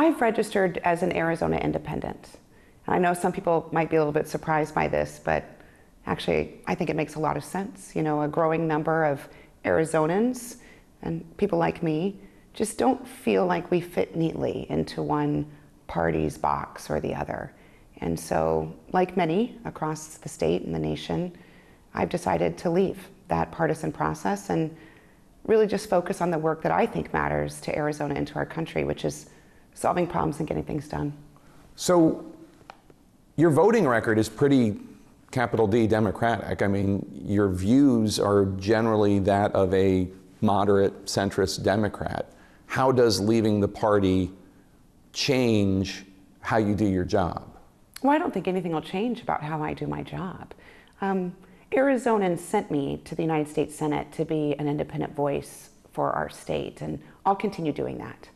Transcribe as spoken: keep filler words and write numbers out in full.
I've registered as an Arizona independent. And I know some people might be a little bit surprised by this, but actually, I think it makes a lot of sense. You know, a growing number of Arizonans and people like me just don't feel like we fit neatly into one party's box or the other. And so, like many across the state and the nation, I've decided to leave that partisan process and really just focus on the work that I think matters to Arizona and to our country, which is solving problems and getting things done. So your voting record is pretty capital D Democratic. I mean, your views are generally that of a moderate centrist Democrat. How does leaving the party change how you do your job? Well, I don't think anything will change about how I do my job. Um, Arizonans sent me to the United States Senate to be an independent voice for our state, and I'll continue doing that.